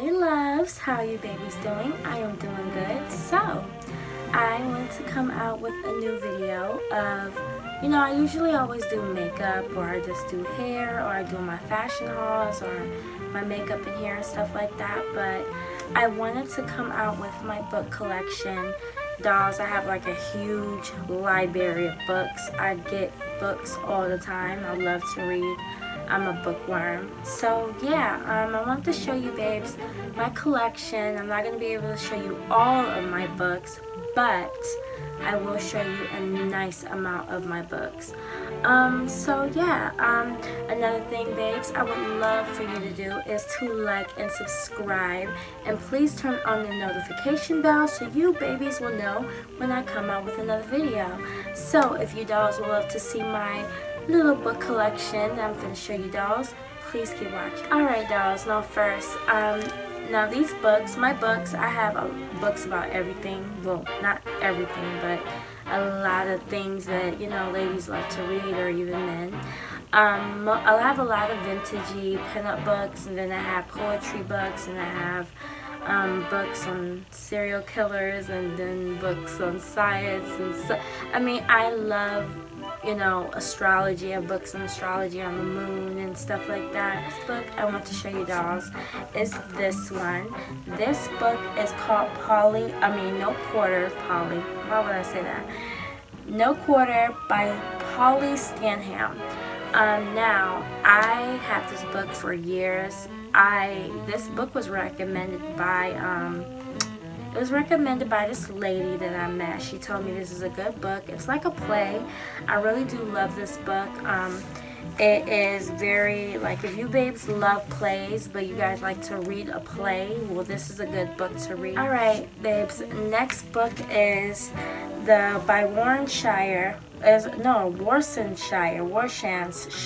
Hey loves, how are you babies doing? I am doing good. So, I want to come out with a new video of, you know, I usually always do makeup, or I just do hair, or I do my fashion hauls, or my makeup and hair and stuff like that, but I wanted to come out with my book collection. Dolls, I have like a huge library of books. I get books all the time. I love to read. I'm a bookworm. So yeah, I want to show you babes my collection. I'm not going to be able to show you all of my books, but I will show you a nice amount of my books. So yeah, another thing babes, I would love for you to do is to like and subscribe, and please turn on the notification bell so you babies will know when I come out with another video. So if you dolls would love to see my little book collection that I'm going to show you dolls, please keep watching. Alright dolls, now first, now these books, my books, I have books about everything. Well, not everything, but a lot of things that, you know, ladies love to read, or even men. I have a lot of vintagey pinup books, and then I have poetry books, and I have books on serial killers, and then books on science, and so, I mean, I love, you know, astrology. I have books on astrology, on the moon and stuff like that. This book I want to show you dolls is this one. This book is called No Quarter by Polly Stenham. Now, I had this book for years. This book was recommended by it was recommended by this lady that I met. She told me this is a good book. It's like a play. I really do love this book. It is very, like, if you babes love plays, but you guys like to read a play, well, this is a good book to read. Alright, babes, next book is by Warsan Shire. Warsan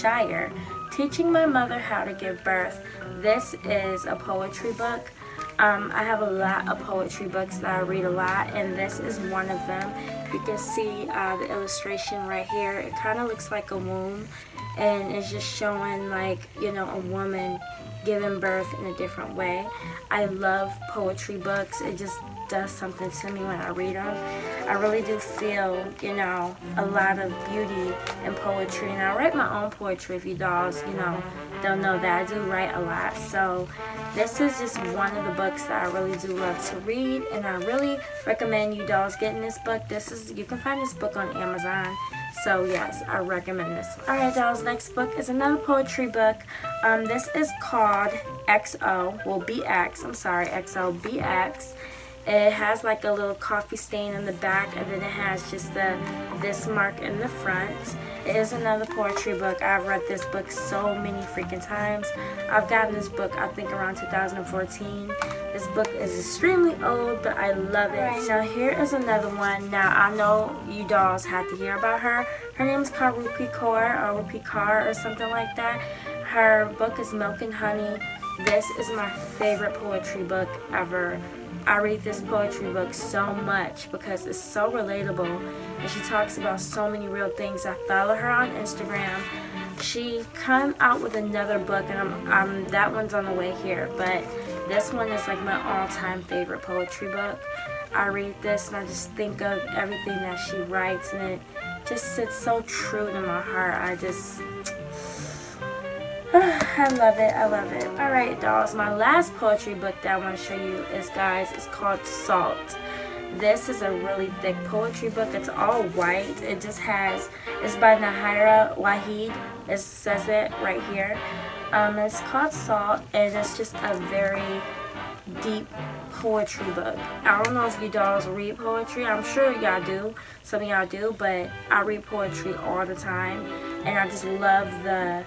Shire, Teaching My Mother How to Give Birth. This is a poetry book. I have a lot of poetry books that I read a lot, and this is one of them. You can see the illustration right here. It kind of looks like a womb, and it's just showing, like, you know, a woman giving birth in a different way. I love poetry books. It just does something to me when I read them. I really do feel, you know, a lot of beauty in poetry, and I write my own poetry. If you dolls, you know, don't know that, I do write a lot. So this is just one of the books that I really do love to read, and I really recommend you dolls getting this book. This is, you can find this book on Amazon. So yes, I recommend this. Alright dolls, next book is another poetry book. This is called BX. It has like a little coffee stain in the back, and then it has just this mark in the front. It is another poetry book. I've read this book so many freaking times. I've gotten this book, I think, around 2014. This book is extremely old, but I love it. Right, now here is another one. Now I know you dolls had to hear about her. Her name is called Rupi Kaur, or Rupi Kaur, or something like that. Her book is Milk and Honey. This is my favorite poetry book ever. I read this poetry book so much because it's so relatable, and she talks about so many real things. I follow her on Instagram. She come out with another book, and I'm that one's on the way here, but this one is like my all-time favorite poetry book. I read this and I just think of everything that she writes, and it just sits so true to my heart. I love it, I love it. Alright dolls, my last poetry book that I want to show you is, guys, it's called Salt. This is a really thick poetry book. It's all white. It just has, it's by Nayyirah Waheed. It says it right here. It's called Salt, and it's just a very deep poetry book. I don't know if you dolls read poetry. I'm sure y'all do. Some of y'all do, but I read poetry all the time, and I just love the,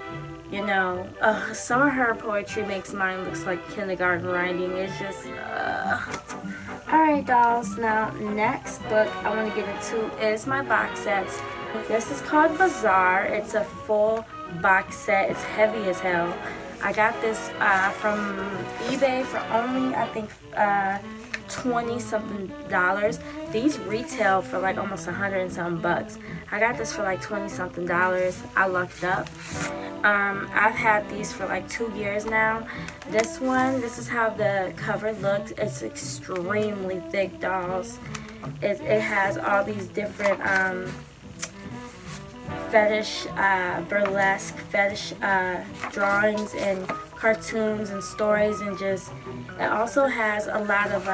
you know, some of her poetry makes mine looks like kindergarten writing. It's just, Alright dolls, now next book I want to get into is my box sets. This is called Bizarre. It's a full box set. It's heavy as hell. I got this from eBay for only, I think, $20 something. These retail for like almost 100 and some bucks. I got this for like $20 something. I lucked up. I've had these for like 2 years now. This one, this is how the cover looked. It's extremely thick, dolls. It has all these different fetish, burlesque, fetish drawings and cartoons and stories, and just, it also has a lot of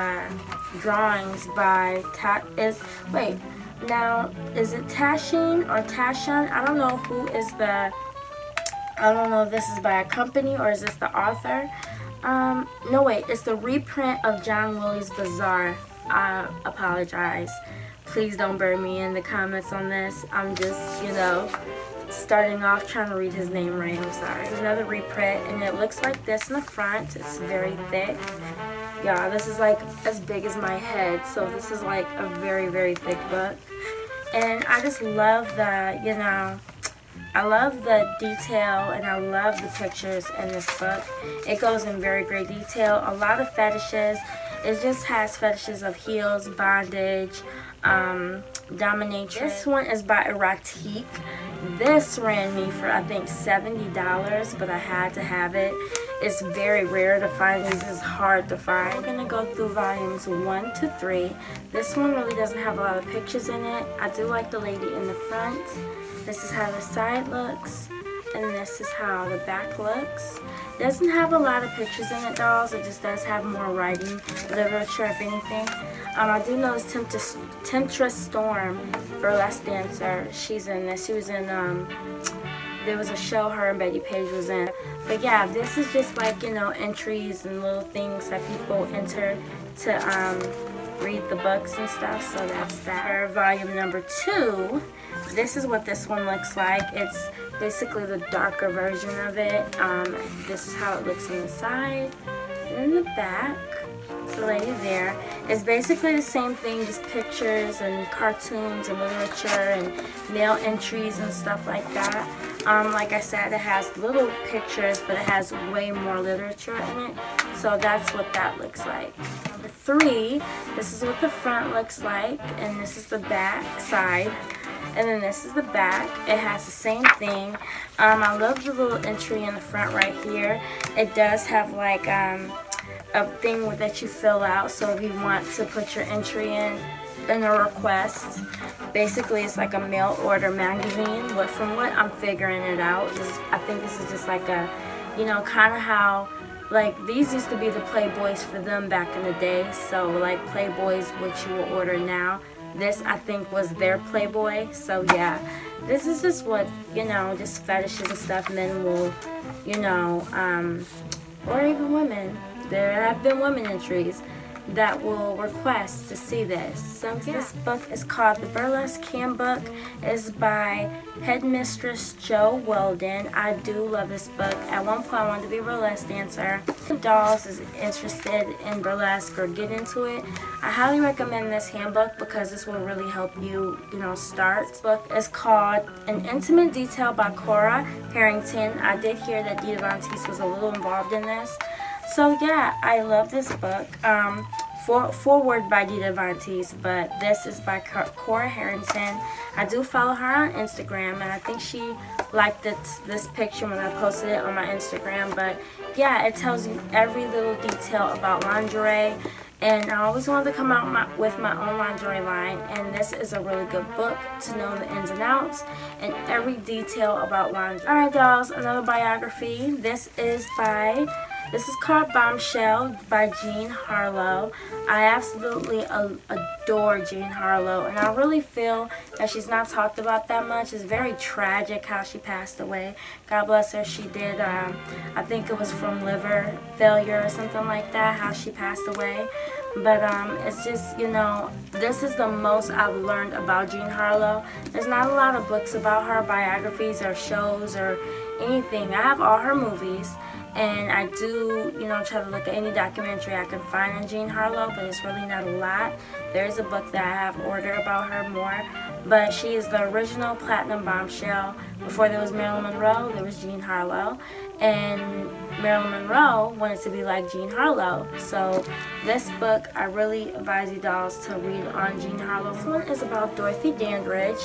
drawings by, is it Tashin or Tashan? I don't know who is the, I don't know if this is by a company or is this the author. No wait, it's the reprint of John Willy's Bizarre. I apologize. Please don't burn me in the comments on this. I'm just, you know, starting off trying to read his name right. I'm sorry. It's another reprint, and it looks like this in the front. It's very thick. Yeah, this is like as big as my head, so this is like a very, very thick book. And I just love the, you know, I love the detail, and I love the pictures in this book. It goes in very great detail. A lot of fetishes. It just has fetishes of heels, bondage, dominatrix. This one is by Erotique. This ran me for, I think, $70, but I had to have it. It's very rare to find these. It's hard to find. We're gonna go through volumes 1 to 3. This one really doesn't have a lot of pictures in it. I do like the lady in the front. This is how the side looks, and this is how the back looks. Doesn't have a lot of pictures in it, dolls. It just does have more writing, literature, if anything. I do know it's Temptress Storm, burlesque dancer. She's in this. She was in, there was a show her and Betty Page was in. But yeah, this is just like, you know, entries and little things that people enter to read the books and stuff. So that's that. Her volume number 2. This is what this one looks like. It's basically the darker version of it. This is how it looks on the side. And in the back, it's the lady there. It's basically the same thing, just pictures and cartoons and literature and mail entries and stuff like that. Like I said, it has little pictures, but it has way more literature in it. So that's what that looks like. 3, this is what the front looks like, and this is the back side. And then this is the back. It has the same thing. I love the little entry in the front right here. It does have like a thing that you fill out. So if you want to put your entry in a request, basically it's like a mail order magazine. But from what I'm figuring it out, I think this is just like a, you know, kind of how, like, these used to be the Playboys for them back in the day. So like Playboys, which you will order now. This, I think, was their Playboy. So yeah, this is just what, you know, just fetishes and stuff men will, you know, or even women. There have been women entries that will request to see this. So yeah. This book is called The Burlesque Handbook. It's by Headmistress Jo Weldon. I do love this book. At one point I wanted to be a burlesque dancer. If dolls is interested in burlesque or get into it, I highly recommend this handbook because this will really help you, you know, start. This book is called An Intimate Detail by Cora Harrington. I did hear that Dita Von Teese was a little involved in this. So yeah, I love this book. Forward by Dita Von Teese, but this is by Cora Harrington. I do follow her on Instagram, and I think she liked this picture when I posted it on my Instagram. But yeah, it tells you every little detail about lingerie, and I always wanted to come out with my own lingerie line, and this is a really good book to know the ins and outs and every detail about lingerie. Alright dolls, another biography. This is called Bombshell by Jean Harlow. I absolutely adore Jean Harlow, and I really feel that she's not talked about that much. It's very tragic how she passed away. God bless her. She did, I think it was from liver failure or something like that, how she passed away. But it's just, you know, this is the most I've learned about Jean Harlow. There's not a lot of books about her, biographies or shows or anything. I have all her movies. And I do, you know, try to look at any documentary I can find on Jean Harlow, but it's really not a lot. There's a book that I have ordered about her more, but she is the original platinum bombshell. Before there was Marilyn Monroe, there was Jean Harlow, and Marilyn Monroe wanted to be like Jean Harlow. So this book, I really advise you dolls to read on Jean Harlow. This one is about Dorothy Dandridge.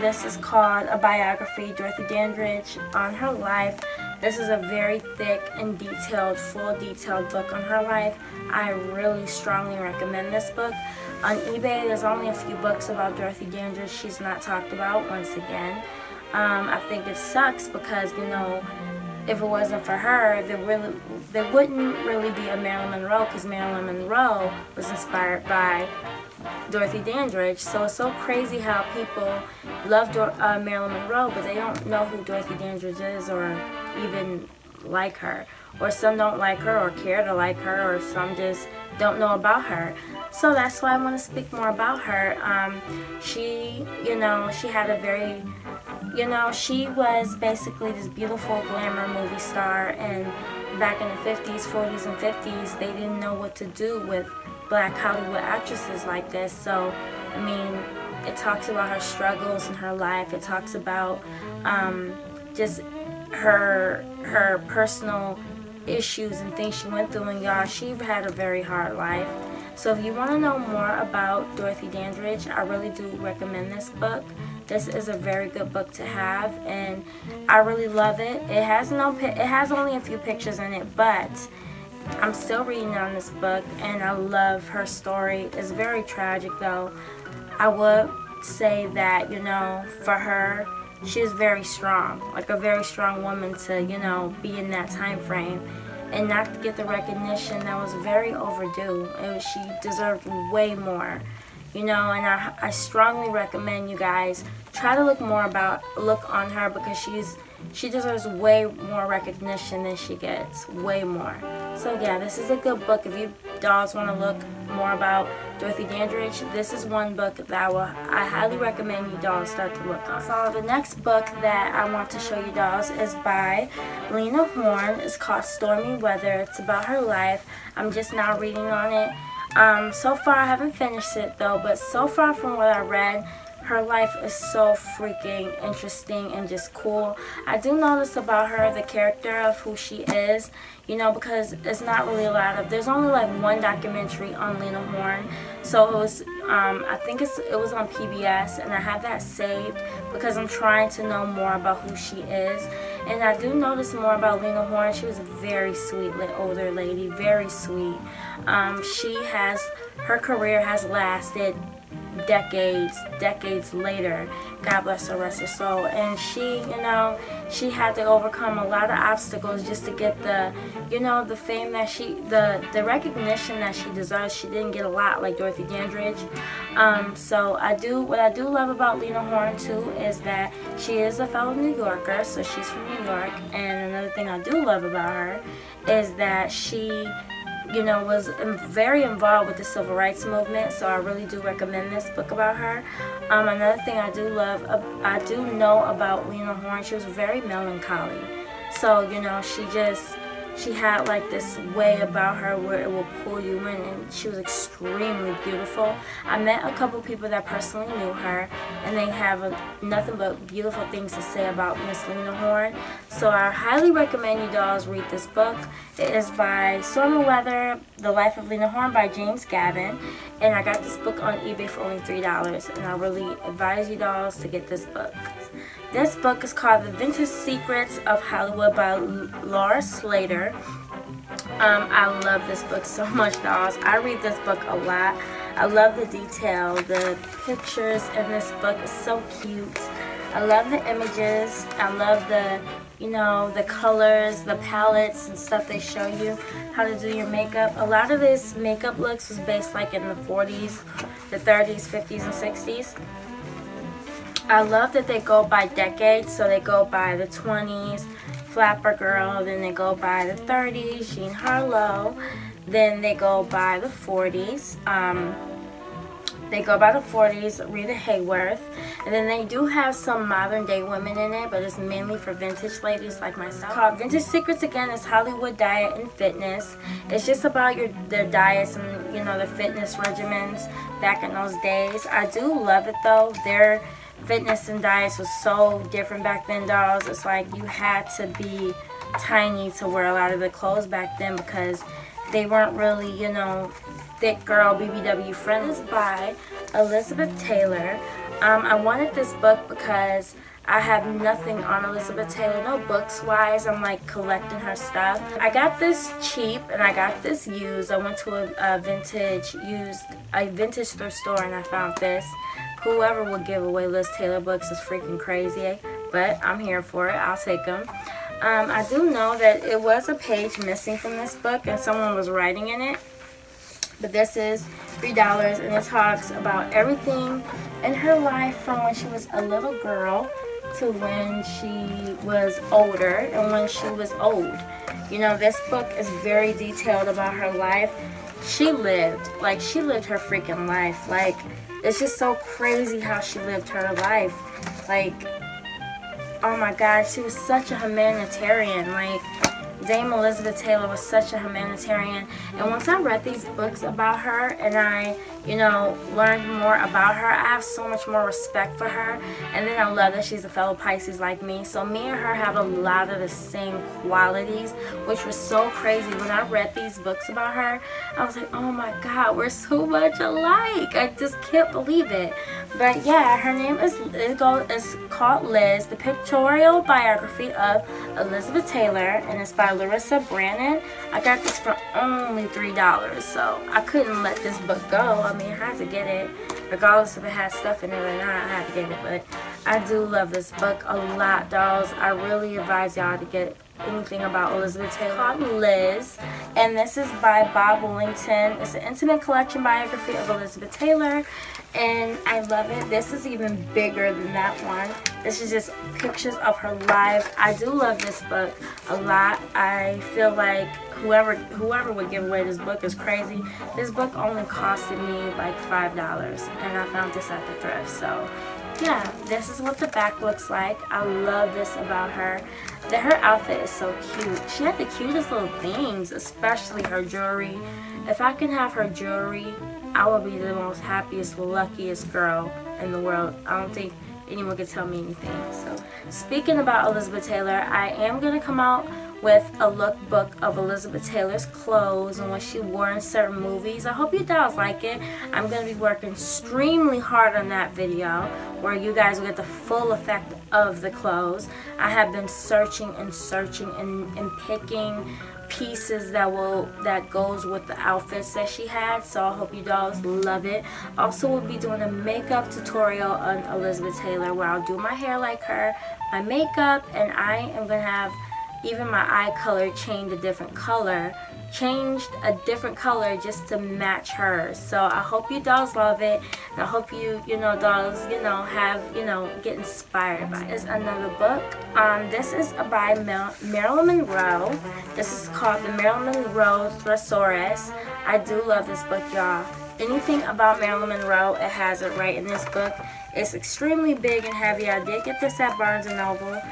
This is called A Biography, Dorothy Dandridge, on her life. This is a very thick and detailed, full detailed book on her life. I really strongly recommend this book. On eBay, there's only a few books about Dorothy Dandridge. She's not talked about, once again. I think it sucks because, you know, if it wasn't for her, there wouldn't really be a Marilyn Monroe, because Marilyn Monroe was inspired by Dorothy Dandridge. So it's so crazy how people love Marilyn Monroe, but they don't know who Dorothy Dandridge is or even like her. Or some don't like her or care to like her, or some just don't know about her. So that's why I want to speak more about her. She, you know, she had a very, you know, she was basically this beautiful glamour movie star, and back in the 50s, 40s, and 50s, they didn't know what to do with Black Hollywood actresses like this. So, I mean, it talks about her struggles in her life. It talks about just her personal issues and things she went through, and y'all, she had a very hard life. So if you want to know more about Dorothy Dandridge, I really do recommend this book. This is a very good book to have, and I really love it. It has only a few pictures in it, but I'm still reading on this book, and I love her story. It's very tragic, though. I would say that, you know, for her, she is very strong, like a very strong woman to, you know, be in that time frame and not to get the recognition that was very overdue. She deserved way more, you know, and I strongly recommend you guys try to look on her, because she deserves way more recognition than she gets, way more. So yeah, this is a good book. If you dolls want to look more about Dorothy Dandridge, this is one book that I highly recommend you dolls start to look on. So the next book that I want to show you dolls is by Lena Horne. It's called Stormy Weather. It's about her life. I'm just now reading on it. So far, I haven't finished it though, but so far from what I read, her life is so freaking interesting and just cool. I do notice about her, the character of who she is, you know, because it's not really a lot of, there's only like one documentary on Lena Horne. So it was, I think it was on PBS, and I have that saved because I'm trying to know more about who she is. And I do notice more about Lena Horne. She was a very sweet older lady, very sweet. Her career has lasted decades later, God bless her, rest her soul. And she, you know, she had to overcome a lot of obstacles just to get the, you know, the fame that she, the recognition that she deserves. She didn't get a lot like Dorothy Dandridge. So what I do love about Lena Horne too is that she is a fellow New Yorker, so she's from New York. And another thing I do love about her is that she, you know, was very involved with the civil rights movement, so I really do recommend this book about her. Another thing I do know about Lena Horne, she was very melancholy. So, you know, she had like this way about her where it will pull you in, and she was extremely beautiful. I met a couple people that personally knew her, and they have nothing but beautiful things to say about Miss Lena Horne. So I highly recommend you dolls read this book. It is by Stormy Weather, The Life of Lena Horne by James Gavin. And I got this book on eBay for only $3, and I really advise you dolls to get this book. This book is called The Vintage Secrets of Hollywood by Laura Slater. I love this book so much, dolls. I read this book a lot. I love the detail. The pictures in this book is so cute. I love the images. I love the, you know, the colors, the palettes and stuff they show you, how to do your makeup. A lot of this makeup looks was based like in the 40s, the 30s, 50s, and 60s. I love that they go by decades, so they go by the 20s, Flapper Girl, then they go by the 30s, Jean Harlow, then they go by the 40s, Rita Hayworth, and then they do have some modern day women in it, but it's mainly for vintage ladies like myself. Called Vintage Secrets, again, is Hollywood Diet and Fitness. It's just about their diets and you know, the fitness regimens back in those days. I do love it though. Their fitness and diets was so different back then, dolls. It's like you had to be tiny to wear a lot of the clothes back then because they weren't really, you know, thick girl BBW friends. By Elizabeth Taylor. I wanted this book because I have nothing on Elizabeth Taylor, no books wise. I'm like collecting her stuff. I got this cheap and I got this used. I went to a vintage thrift store and I found this. Whoever will give away Liz Taylor books is freaking crazy, but I'm here for it. I'll take them. I do know that it was a page missing from this book and someone was writing in it. But this is $3 and it talks about everything in her life from when she was a little girl to when she was older and when she was old. You know, this book is very detailed about her life. She lived her freaking life. Like, it's just so crazy how she lived her life. Like, oh my God, she was such a humanitarian. Like, Dame Elizabeth Taylor was such a humanitarian. And once I read these books about her and I, you know, learned more about her, I have so much more respect for her. And then I love that she's a fellow Pisces like me. So me and her have a lot of the same qualities, which was so crazy. When I read these books about her, I was like, oh my God, we're so much alike. I just can't believe it. But yeah, her name is called Liz, the pictorial biography of Elizabeth Taylor, and it's by Larissa Brandon. I got this for only $3, so I couldn't let this book go. I mean, I had to get it, regardless if it has stuff in it or not. I had to get it, but I do love this book a lot, dolls. I really advise y'all to get anything about Elizabeth Taylor. Liz, and this is by Bob Wellington. It's an intimate collection biography of Elizabeth Taylor, and I love it. This is even bigger than that one. This is just pictures of her life. I do love this book a lot. I feel like whoever would give away this book is crazy. This book only costed me like $5, and I found this at the thrift, so. Yeah, this is what the back looks like. I love this about her. Her outfit is so cute. She had the cutest little things, especially her jewelry. If I can have her jewelry, I will be the most happiest, luckiest girl in the world. I don't think anyone can tell me anything. So, speaking about Elizabeth Taylor, I am going to come out with a lookbook of Elizabeth Taylor's clothes and what she wore in certain movies. I hope you guys like it. I'm going to be working extremely hard on that video where you guys will get the full effect of the clothes. I have been searching and searching and picking pieces that goes with the outfits that she had, so I hope you dolls love it. Also, we'll be doing a makeup tutorial on Elizabeth Taylor where I'll do my hair like her, my makeup, and I am going to have even my eye color changed a different color just to match hers. So I hope you dolls love it, and I hope you dolls, get inspired by it. This is another book. This is by Marilyn Monroe. This is called the Marilyn Monroe Thesaurus. I do love this book, y'all. Anything about Marilyn Monroe, it has it right in this book. It's extremely big and heavy. I did get this at Barnes & Noble.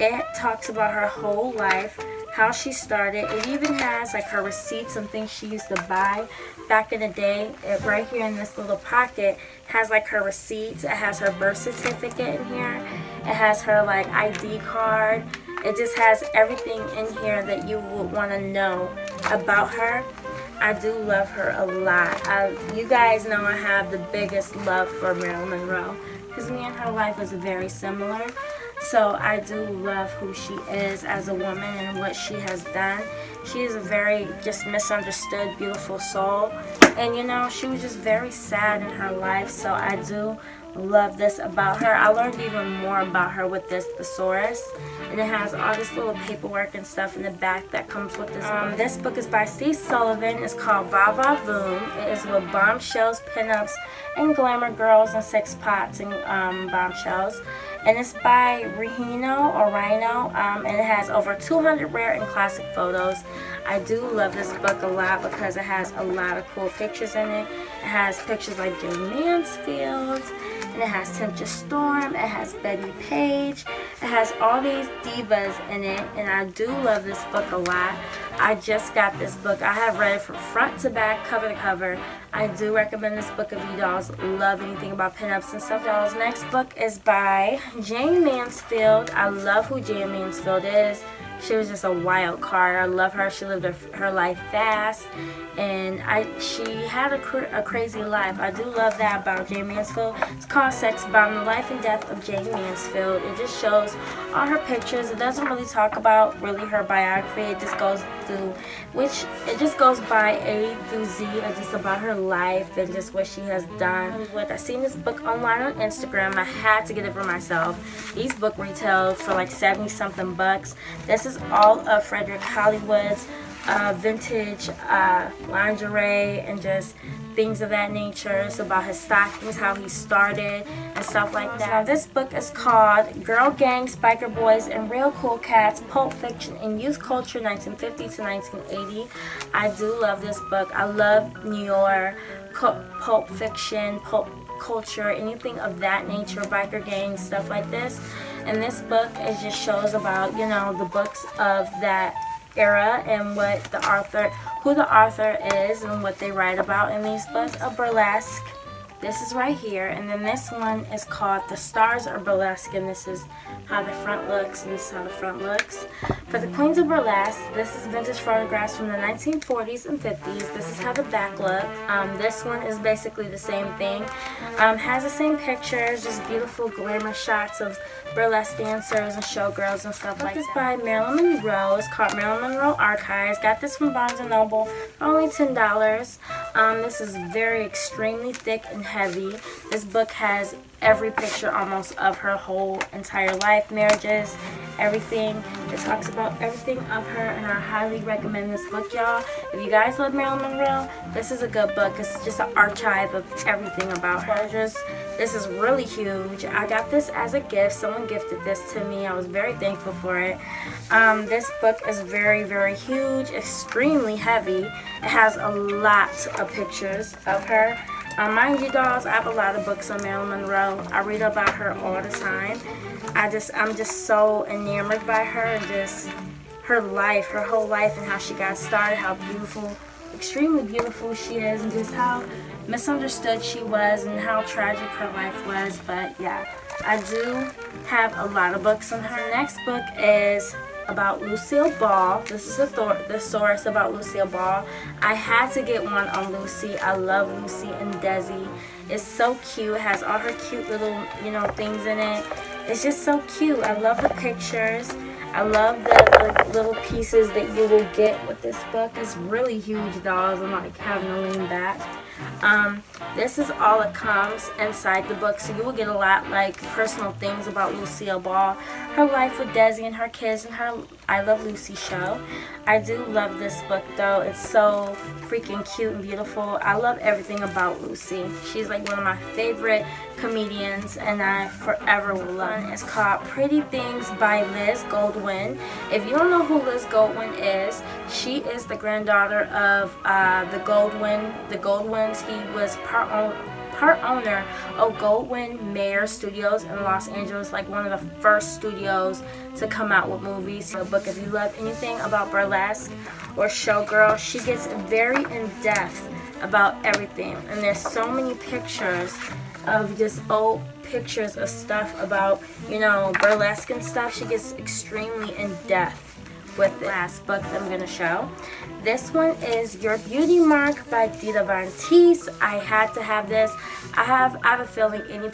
It talks about her whole life, how she started. It even has like her receipts and things she used to buy back in the day. It, right here in this little pocket, has like her receipts. It has her birth certificate in here. It has her like ID card. It just has everything in here that you would want to know about her. I do love her a lot. You guys know I have the biggest love for Marilyn Monroe because me and her life is very similar. So I do love who she is as a woman and what she has done. She is a very just misunderstood, beautiful soul. And you know, she was just very sad in her life. So I do love this about her. I learned even more about her with this thesaurus. And it has all this little paperwork and stuff in the back that comes with this book. This book is by Steve Sullivan. It's called Va Va Voom. It is with bombshells, pinups, and glamour girls and sex pots and bombshells. And it's by Rhino, and it has over 200 rare and classic photos. I do love this book a lot because it has a lot of cool pictures in it. It has pictures like Jayne Mansfield. and it has Temptress Storm, it has Betty Page, it has all these divas in it, and I do love this book a lot. I just got this book. I have read it from front to back, cover to cover. I do recommend this book if you dolls love anything about pinups and stuffed dolls. Next book is by Jayne Mansfield. I love who Jayne Mansfield is. She was just a wild card. I love her. She lived her life fast, and she had a crazy life. I do love that about Jayne Mansfield. It's called Sex Bomb, The Life and Death of Jayne Mansfield. It just shows all her pictures. It doesn't really talk about really her biography. It just goes through, it just goes by A through Z, just about her life and just what she has done. I seen this book online on Instagram. I had to get it for myself. These book retail for like 70-something bucks. This is all of Frederick Hollywood's vintage lingerie and just things of that nature. It's about his stockings, how he started, and stuff like that. Now this book is called Girl Gang, Biker Boys, and Real Cool Cats, Pulp Fiction and Youth Culture 1950 to 1980. I do love this book. I love New York, Pulp Fiction, Pulp culture, anything of that nature, biker gangs, stuff like this. And this book, it just shows about, you know, the books of that era and what the author, who the author is and what they write about in these books. A burlesque, this is right here, and then this one is called The Stars Are Burlesque, and this is how the front looks, and this is how the front looks. For the Queens of Burlesque, this is vintage photographs from the 1940s and 50s. This is how the back looked. This one is basically the same thing. Has the same pictures, just beautiful glamour shots of burlesque dancers and showgirls and stuff like that. This is by Marilyn Monroe. It's called Marilyn Monroe Archives. Got this from Barnes & Noble for only $10. This is very extremely thick and heavy. This book has every picture almost of her whole entire life, marriages, everything. It talks about everything of her, and I highly recommend this book, y'all. If you guys love Marilyn Monroe, this is a good book. It's just an archive of everything about her. This is really huge. I got this as a gift. Someone gifted this to me. I was very thankful for it. This book is very, very huge, extremely heavy. It has a lot of pictures of her. Mind you, dolls, I have a lot of books on Marilyn Monroe. I read about her all the time. I'm just so enamored by her and just her life, her whole life, and how she got started, how beautiful, extremely beautiful she is, and just how misunderstood she was and how tragic her life was. But yeah, I do have a lot of books on her. Next book is about Lucille Ball. This is the source about Lucille Ball. I had to get one on Lucy. I love Lucy and Desi. It's so cute. It has all her cute little, you know, things in it. It's just so cute. I love the pictures. I love the little pieces that you will get with this book. It's really huge, dolls. I'm like having to lean back. This is all it comes inside the book, so you will get a lot like personal things about Lucille Ball, her life with Desi and her kids, and her I Love Lucy show. I do love this book though. It's so freaking cute and beautiful. I love everything about Lucy. She's like one of my favorite comedians, and I forever will love her. It's called Pretty Things by Liz Goldwyn. If you don't know who Liz Goldwyn is, she is the granddaughter of the Goldwyn. He was part owner of Goldwyn Mayer Studios in Los Angeles, like one of the first studios to come out with movies. The book, if you love anything about burlesque or showgirl, she gets very in-depth about everything. And there's so many pictures of just old pictures of stuff about, you know, burlesque and stuff. She gets extremely in-depth with the last book that I'm going to show. This one is Your Beauty Mark by Dita Von Teese. I had to have this. I have a feeling every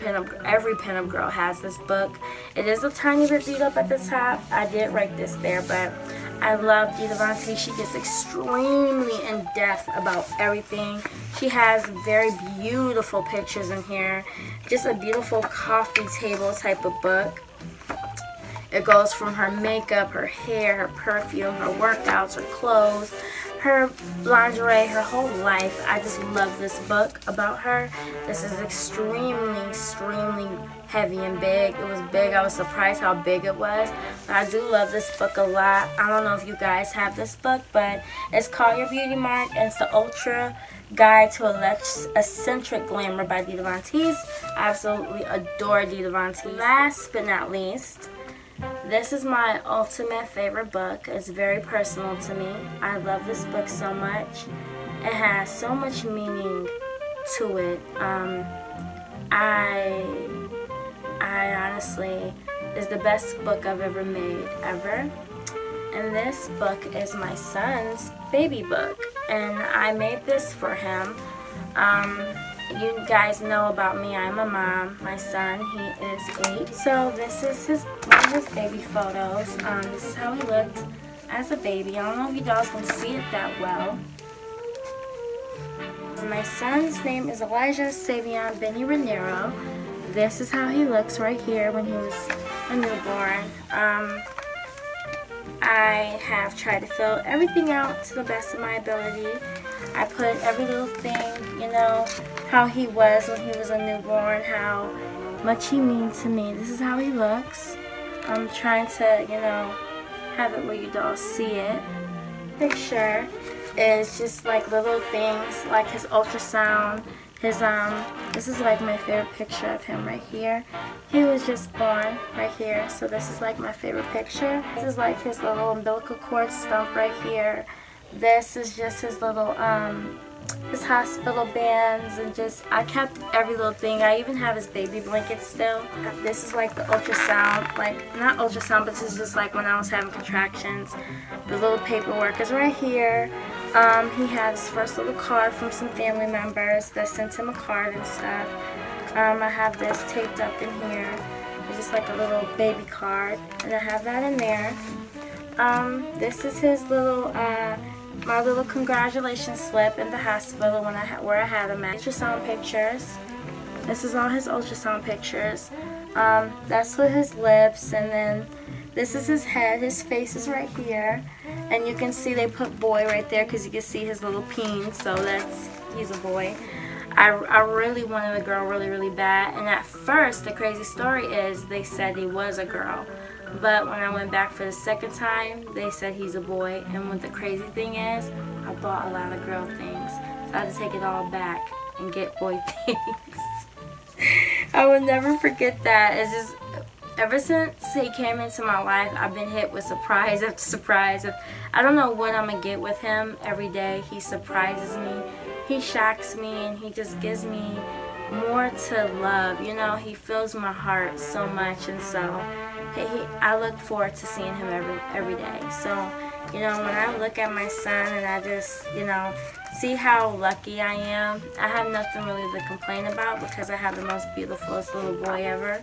pinup girl has this book. It is a tiny bit beat up at the top. I did write this there, but I love Dita Von Teese. She gets extremely in depth about everything. She has very beautiful pictures in here. Just a beautiful coffee table type of book. It goes from her makeup, her hair, her perfume, her workouts, her clothes, her lingerie, her whole life. I just love this book about her. This is extremely, extremely heavy and big. It was big. I was surprised how big it was. But I do love this book a lot. I don't know if you guys have this book, but it's called Your Beauty Mark, and it's the Ultra Guide to a Eccentric Glamour by Dita Von Teese. I absolutely adore Dita Von Teese. Last but not least, this is my ultimate favorite book. It's very personal to me. I love this book so much. It has so much meaning to it. I honestly, is the best book I've ever made, ever. And this book is my son's baby book, and I made this for him. You guys know about me, I'm a mom. My son, he is 8. So this is one of his baby photos. This is how he looked as a baby. I don't know if you dolls can see it that well. My son's name is Elijah Savion Benny Raniero. This is how he looks right here when he was a newborn. I have tried to fill everything out to the best of my ability. I put every little thing, you know, how he was when he was a newborn, how much he means to me. This is how he looks. I'm trying to, you know, have it where you don't see it. Picture is just like little things, like his ultrasound. His this is like my favorite picture of him right here. He was just born right here, so this is like my favorite picture. This is like his little umbilical cord stump right here. This is just his little his hospital bands, and just I kept every little thing. I even have his baby blanket still. This is like the ultrasound, like not ultrasound, but this is just like when I was having contractions. The little paperwork is right here. He had his first little card from some family members that sent him a card and stuff. I have this taped up in here. It's just like a little baby card, and I have that in there. This is his little my little congratulations slip in the hospital when where I had him at. Ultrasound pictures. This is all his ultrasound pictures. That's with his lips, and then this is his head. His face is right here, and you can see they put boy right there because you can see his little peen. So that's, he's a boy. I really wanted a girl really bad, and at first the crazy story is they said he was a girl. But when I went back for the second time, they said he's a boy. And what the crazy thing is, I bought a lot of girl things. So I had to take it all back and get boy things. I will never forget that. It's just, ever since he came into my life, I've been hit with surprise after surprise. I don't know what I'm going to get with him every day. He surprises me. He shocks me, and he just gives me more to love. You know, he fills my heart so much, and so I look forward to seeing him every day. So, you know, when I look at my son and I just, you know, see how lucky I am, I have nothing really to complain about because I have the most beautifulest little boy ever.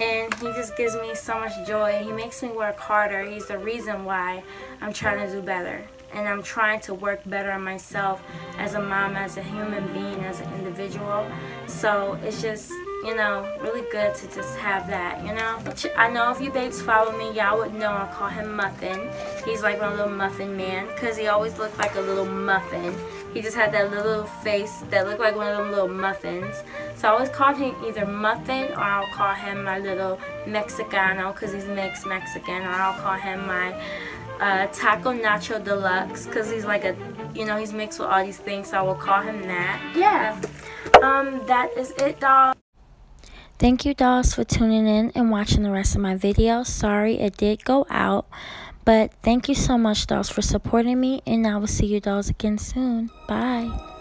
And he just gives me so much joy. He makes me work harder. He's the reason why I'm trying to do better. And I'm trying to work better on myself as a mom, as a human being, as an individual. So it's just, you know, really good to just have that, you know. I know if you babes follow me, y'all would know I call him Muffin. He's like my little muffin man, because he always looked like a little muffin. He just had that little face that looked like one of them little muffins. So I always called him either Muffin, or I'll call him my little Mexicano, because he's mixed Mexican, or I'll call him my Taco Nacho Deluxe, because he's like a, you know, he's mixed with all these things, so I will call him that. Yeah, that is it, dolls. Thank you, dolls, for tuning in and watching the rest of my video. Sorry it did go out, but thank you so much, dolls, for supporting me, and I will see you, dolls, again soon. Bye.